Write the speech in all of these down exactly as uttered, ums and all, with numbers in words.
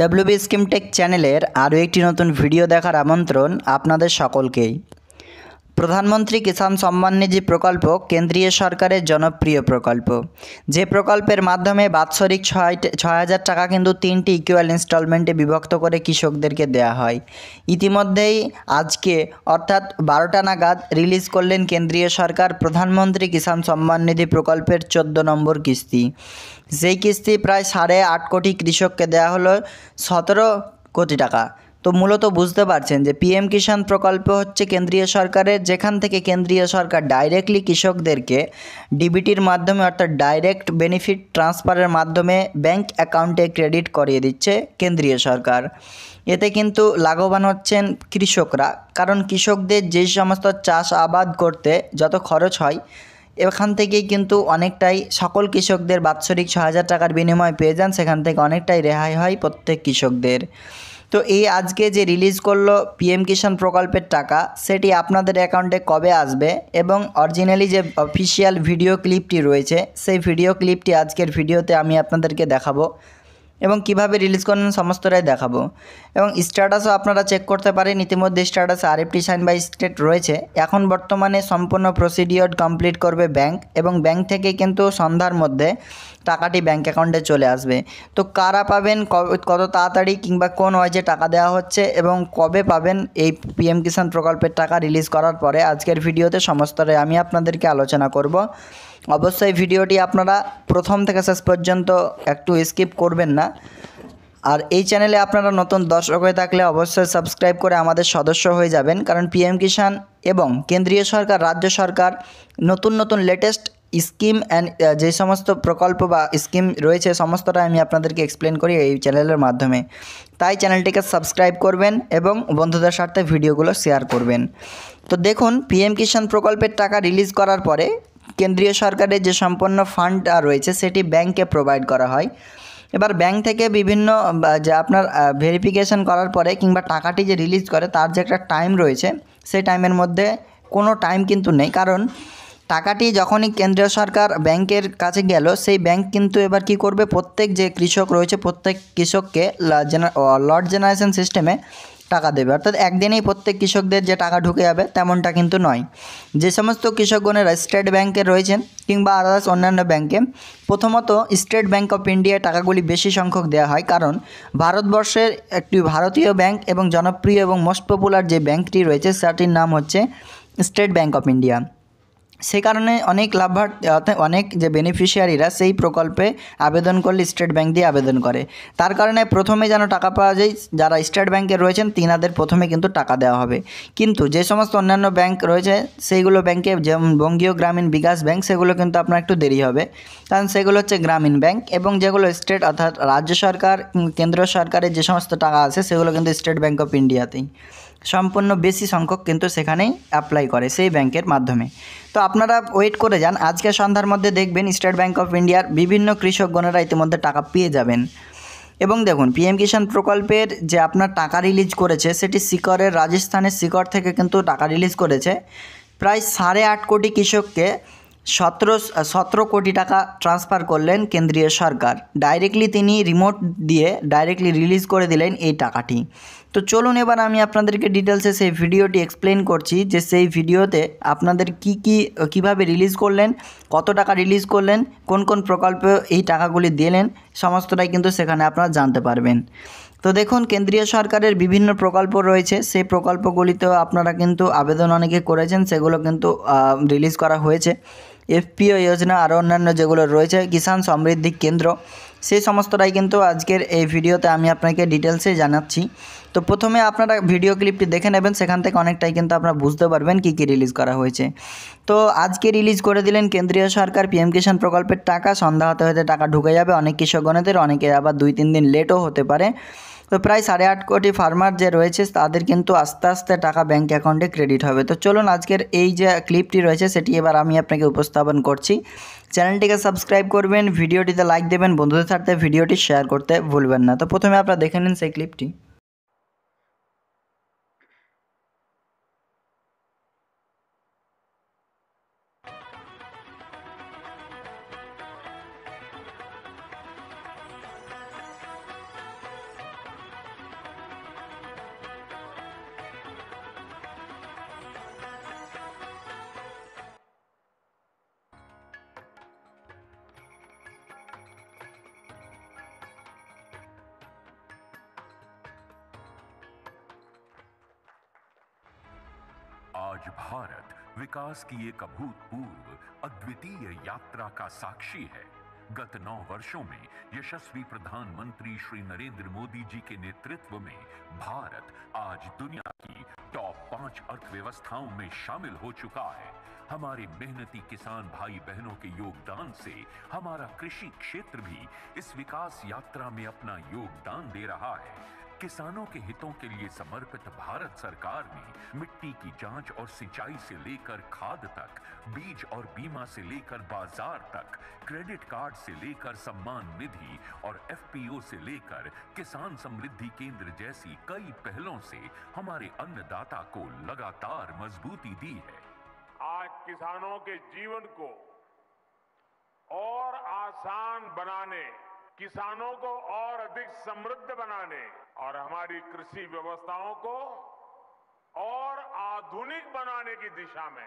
WB scheme take चैनलेर आरो एकटी नतून भिडियो देखार आमंत्रण आपनादेर सकलकेई। प्रधानमंत्री किसान सम्मान निधि प्रकल्प केंद्रीय सरकारेर जनप्रिय प्रकल्प, जे प्रकल्पेर माध्यमे बात्सरिक छय हज़ार टाका किन्तु तीनटी इक्युअल इन्स्टलमेंटे विभक्त करे कृषकदेरके देया हय। इतिमध्येई आजके अर्थात बारोटा नागाद रिलीज करलेन केंद्रीय सरकार प्रधानमंत्री किसान सम्मान निधि प्रकल्पेर चौदह नम्बर किस्ती, जेई किस्ती प्राय साढ़े आठ कोटी कृषकके देया हलो सत्रह कोटी टाका। तो मूलत बुझते पारछेन जे पीएम किसान प्रकल्प हच्छे केंद्रीय सरकारेर, जेखान थेके केंद्रीय सरकार डायरेक्टली कृषकदेरके डिबिटिर माध्यमे अर्थात डायरेक्ट बेनिफिट ट्रांसफारेर माध्यमे बैंक अकाउंटे क्रेडिट करिये दिच्छे केंद्रीय सरकार। एते किन्तु लाभवान हच्छेन कृषकरा, कारण कृषकदेर जे समस्त चाष आबाद करते जत खरच हय एखान थेकेई किन्तु अनेकटाई सकल कृषकदेर बात्सरिक छह हज़ार टाकार बिनिमये पेये जान, सेखान थेके अनेकटाई रेहाई हय प्रत्येक कृषकदेर। तो ये आज के जे रिलीज करलो पीएम किसान प्रकल्प टाका सेटी आपनादेर अकाउंटे कबे आसबे एबं ओरिजिनली जे अफिशियल भिडियो क्लिपटी रयेछे सेई भिडियो क्लिपटी आजकेर भिडियोते आमि आपनादेरके देखाबो एबं किभाबे रिलीज करलेन समस्तटाई देखाबो एबं स्टैटासও आपनारा चेक करते पारेन। इतिमध्ये status RFT sign by state रयेछे। एखन बर्तमाने सम्पूर्ण प्रसिडियर कमप्लीट करबे बैंक एबं बैंक थेके किन्तु सन्ध्यार मध्ये टाकाटी बैंक अकाउंटे चले आसबे। तो कारा पाबेन, कत ताड़ाताड़ी किंबा कोन ओयजे टाका देया होच्छे एबं कबे पाबेन एई पीएम किसान प्रकल्पेर टाका रिलीज करार परे आजकेर भिडियोते समस्तटाई आमि आपनादेरके आलोचना करब। अवश्य भिडियोटी आपनारा प्रथम थेके शेष पर्यन्त एकटू स्किप करबेन ना। और ये चैनेले आपनारा नतून दर्शक हये थाकले अवश्य सबस्क्राइब करे आमादेर सदस्य हये जाबेन, कारण पीएम किसान एबं केंद्रीय सरकार राज्य सरकार नतून नतून लेटेस्ट स्कीम एंड जे समस्त प्रकल्प बा स्कीम रयेछे समस्तटा आमि आपनादेरके एक्सप्लेन करी एई चैनेलेर माध्यमे। ताई चैनलटिके सबस्क्राइब करबेन एबं बंधुदेर साथे भिडियोगुलो शेयर करबेन। तो देखुन पीएम किसान प्रकल्पेर टाका रिलीज करार परे केंद्रीय सरकारेर जे सम्पूर्ण फांड रयेछे सेटी बैंके प्रोवाइड करा हय। एबार बैंक थेके विभिन्न जे आपनार भेरिफिकेशन करार परे किंबा टाकाटी जे रिलीज करे तार जे एकटा टाइम रयेछे सेई टाइमेर मध्ये कोनो टाइम किन्तु नेई, कारण टाकाटी जखनी केंद्रीय सरकार बैंकेर काछे गेलो सेई बैंक किन्तु एबार कि करबे प्रत्येक जे कृषक रयेछे प्रत्येक कृषकके लट जेनारेशन सिस्टेमे টাকা দেবে, অর্থাৎ একদিনেই প্রত্যেক কৃষকদের যে টাকা ঢুকে যাবে তেমনটা কিন্তু নয়। যে সমস্ত কৃষকগণেরা স্টেট ব্যাংকে রয়েছেন কিংবা আদার্স অন্যান্য ব্যাংকে, প্রথমত স্টেট ব্যাংক অফ ইন্ডিয়া টাকাগুলি বেশি সংখ্যক দেওয়া হয়, কারণ ভারতবর্ষের একটি ভারতীয় ব্যাংক এবং জনপ্রিয় এবং মোস্ট পপুলার যে ব্যাংকটি রয়েছে সেটির নাম হচ্ছে স্টেট ব্যাংক অফ ইন্ডিয়া। से कारण अनेक लाभार्थी अनेक जो बेनिफिशियरिरा से ही प्रकल्पे आवेदन कर ले स्टेट बैंक दिए आवेदन करे, तार कारण प्रथम जान टाका पावा जाए जरा स्टेट बैंक रही तीनादेर प्रथम किन्तु टाका देवा होबे। किन्तु जे समस्त अन्यान्य बैंक रही सेगुलो बैंके जेमन बंगीय ग्रामीण विकास बैंक सेगुलो किन्तु आपनार एकटू देरी होबे, कारण सेगुलो हच्छे ग्रामीण बैंक एबं जेगुलो स्टेट अर्थात राज्य सरकार केंद्र सरकारेर जे समस्त टाका आछे सेगुलो किन्तु स्टेट बैंक अफ इंडियातेई सम्पूर्ण बेशी संख्यक किन्तु सेखानेई अप्लाई करे सेई बैंकेर माध्यमे। तो आपनारा वेट करे जान, आज के सन्ध्यार मध्य देखबेन स्टेट बैंक अफ इंडियार विभिन्न कृषकगणेरा इतिमध्ये टाका पेये जाबेन। एबं देखुन पीएम किसान प्रकल्पेर जे आपनार टाका रिलीज करेछे सेटी सिकरेर राजस्थानेर सिकर थेके किन्तु टाका रिलीज करेछे प्राय साढ़े आठ कोटी कृषकके सत्रह सत्रह कोटी टाका ट्रांसफार करलेन केंद्रीय सरकार डायरेक्टली, तिनी रिमोट दिए डायरेक्टली रिलीज करे दिलेन एई टाकाटी। तो चलुन एबार आमि आपनादेरके डिटेल्से सेई भिडियोटी एक्सप्लेन करछि जे सेई भिडियोते आपनादेर की की किभाबे रिलीज करलेन कत टाका रिलीज करलेन कोन कोन प्रकल्पे एई टाकागुली दिलेन समस्तटाई किन्तु सेखाने आपनारा जानते पारबेन। तो देखुन केंद्रीय सरकारेर विभिन्न प्रकल्प रयेछे सेई प्रकल्पगुलितेओ आपनारा किन्तु आवेदन अनेके करेछेन सेगुलो किन्तु रिलीज करा हयेछे। एफपीओ योजना और अन्यान्य जेगुलो रयेछे किसान समृद्धि केंद्र से समस्तटाई किन्तु आजकेर एई भिडियोते आमि आपनादेरके डिटेल्से जानाच्छि। तो प्रथमे आपनारा भिडियो क्लिपटी देखे नेबेन, सेखान थेके अनेकटाई किन्तु आपनारा बुझते पारबेन कि कि रिलीज करा हयेछे। तो आजके रिलीज करे दिलेन केंद्रीय सरकार पीएम किसान प्रकल्पेर टाका, सन्ध्या होते होते टाका ढुके जाबे अनेक कृषकगणेर, अनेके आबार दुई तीन दिन लेटও होते पारे। तो प्राय साढ़े आठ कोटी फार्मार जो रही है तादेर किन्तु आस्ते आस्ते टाका बैंक अकाउंटे क्रेडिट होबे। तो चलुन आजकेर एई जे क्लिपटी रयेछे सेटी एबार आमि आपनाके उपस्थापन करछि। चैनलटिके सबस्क्राइब करबेन, भिडियोटिते लाइक देबेन, बंधुदेर साथे भिडियोटी शेयर करते भुलबेन ना। तो प्रथमे आपनारा देखे निन सेई क्लिपटी। आज भारत विकास की एक अभूतपूर्व अद्वितीय यात्रा का साक्षी है। गत नौ वर्षों में यशस्वी प्रधानमंत्री श्री नरेंद्र मोदी जी के नेतृत्व में भारत आज दुनिया की टॉप पांच अर्थव्यवस्थाओं में शामिल हो चुका है। हमारे मेहनती किसान भाई बहनों के योगदान से हमारा कृषि क्षेत्र भी इस विकास यात्रा में अपना योगदान दे रहा है। किसानों के हितों के लिए समर्पित भारत सरकार ने मिट्टी की जांच और सिंचाई से लेकर खाद तक, बीज और बीमा से लेकर बाजार तक, क्रेडिट कार्ड से लेकर सम्मान निधि और एफ पी ओ से लेकर किसान समृद्धि केंद्र जैसी कई पहलों से हमारे अन्नदाता को लगातार मजबूती दी है। आज किसानों के जीवन को और आसान बनाने, किसानों को और अधिक समृद्ध बनाने और हमारी कृषि व्यवस्थाओं को और आधुनिक बनाने की दिशा में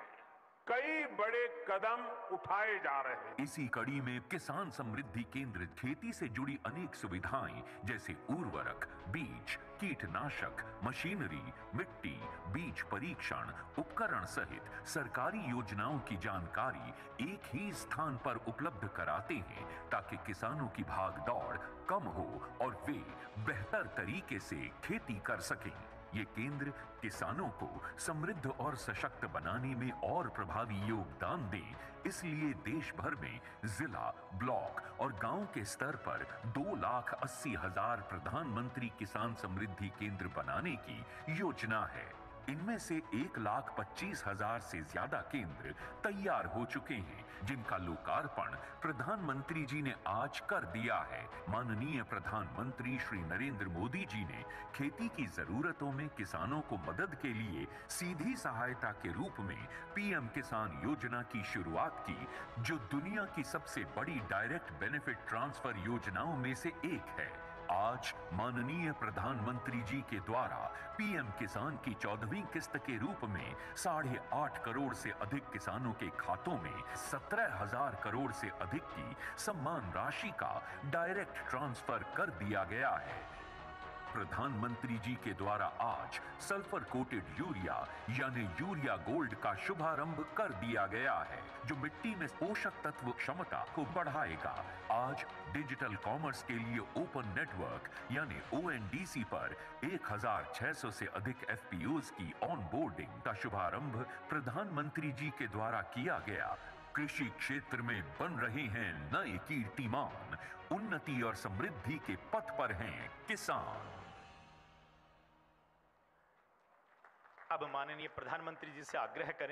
कई बड़े कदम उठाए जा रहे हैं। इसी कड़ी में किसान समृद्धि केंद्र खेती से जुड़ी अनेक सुविधाएं जैसे उर्वरक, बीज, कीटनाशक, मशीनरी, मिट्टी, बीज परीक्षण, उपकरण सहित सरकारी योजनाओं की जानकारी एक ही स्थान पर उपलब्ध कराते हैं ताकि किसानों की भागदौड़ कम हो और वे बेहतर तरीके से खेती कर सकें। ये केंद्र किसानों को समृद्ध और सशक्त बनाने में और प्रभावी योगदान दे, इसलिए देश भर में जिला, ब्लॉक और गांव के स्तर पर दो लाख अस्सी हजार प्रधानमंत्री किसान समृद्धि केंद्र बनाने की योजना है। इनमें से एक लाख पच्चीस हजार से ज्यादा केंद्र तैयार हो चुके हैं, जिनका लोकार्पण प्रधानमंत्री जी ने आज कर दिया है। माननीय प्रधानमंत्री श्री नरेंद्र मोदी जी ने खेती की जरूरतों में किसानों को मदद के लिए सीधी सहायता के रूप में पी एम किसान योजना की शुरुआत की, जो दुनिया की सबसे बड़ी डायरेक्ट बेनिफिट ट्रांसफर योजनाओं में से एक है। आज माननीय प्रधानमंत्री जी के द्वारा पी एम किसान की चौदहवीं किस्त के रूप में साढ़े आठ करोड़ से अधिक किसानों के खातों में सत्रह हजार करोड़ से अधिक की सम्मान राशि का डायरेक्ट ट्रांसफर कर दिया गया है। प्रधानमंत्री जी के द्वारा आज सल्फर कोटेड यूरिया यानी यूरिया गोल्ड का शुभारंभ कर दिया गया है, जो मिट्टी में पोषक तत्व क्षमता को बढ़ाएगा। आज डिजिटल कॉमर्स के लिए ओपन नेटवर्क यानी ओ एन डी सी पर एक हजार छह सौ से अधिक एफ पी ओज़ की ऑनबोर्डिंग का शुभारंभ प्रधानमंत्री जी के द्वारा किया गया। कृषि क्षेत्र में बन रहे हैं नए कीर्तिमान, उन्नति और समृद्धि के पथ पर हैं किसान। अब माननीय प्रधानमंत्री जी से आग्रह करें।